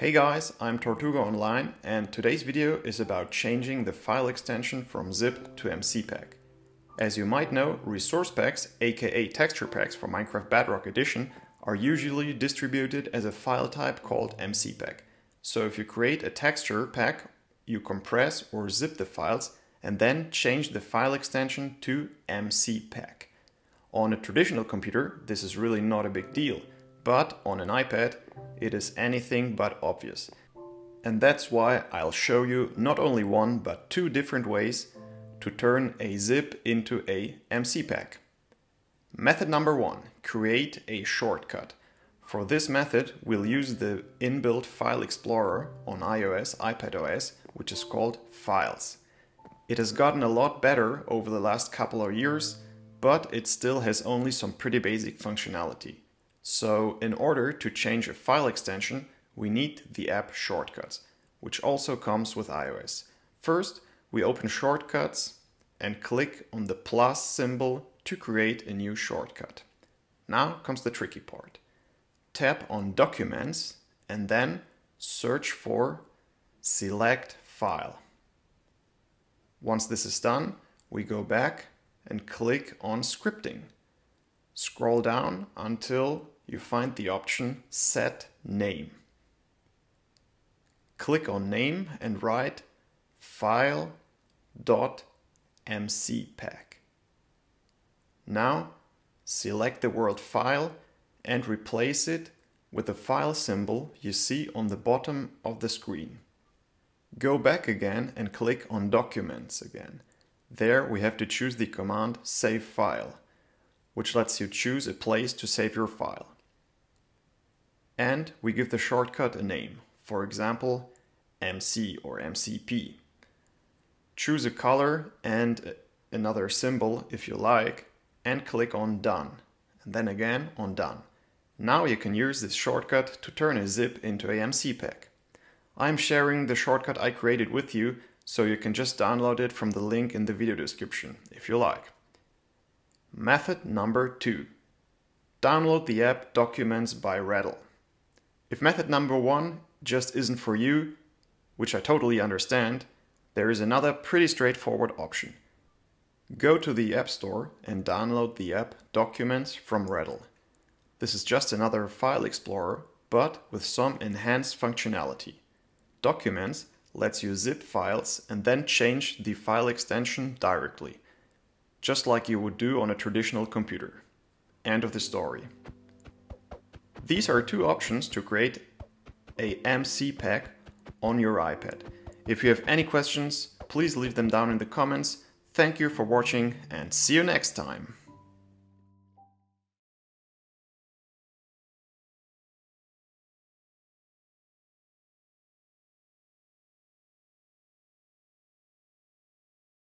Hey guys, I'm Tortuga Online, and today's video is about changing the file extension from zip to mcpack. As you might know, resource packs, aka texture packs for Minecraft Bedrock Edition, are usually distributed as a file type called mcpack. So if you create a texture pack, you compress or zip the files and then change the file extension to mcpack. On a traditional computer, this is really not a big deal. But on an iPad, it is anything but obvious. And that's why I'll show you not only one, but two different ways to turn a zip into a mcpack. Method number one, create a shortcut. For this method, we'll use the inbuilt file explorer on iOS, iPadOS, which is called Files. It has gotten a lot better over the last couple of years, but it still has only some pretty basic functionality. So in order to change a file extension, we need the app Shortcuts, which also comes with iOS. First, we open Shortcuts and click on the plus symbol to create a new shortcut. Now comes the tricky part. Tap on Documents and then search for Select File. Once this is done, we go back and click on Scripting. Scroll down until you find the option Set Name. Click on Name and write file.mcpack. Now select the word file and replace it with the file symbol you see on the bottom of the screen. Go back again and click on Documents again. There we have to choose the command Save File, which lets you choose a place to save your file. And we give the shortcut a name, for example, MC or MCP. Choose a color and another symbol if you like, and click on Done, and then again on Done. Now you can use this shortcut to turn a zip into a mcpack. I'm sharing the shortcut I created with you, so you can just download it from the link in the video description, if you like. Method number two. Download the app Documents by Readdle. If method number one just isn't for you, which I totally understand, there is another pretty straightforward option. Go to the App Store and download the app Documents from Readdle. This is just another file explorer, but with some enhanced functionality. Documents lets you zip files and then change the file extension directly, just like you would do on a traditional computer. End of the story. These are two options to create a mcpack on your iPad. If you have any questions, please leave them down in the comments. Thank you for watching and see you next time.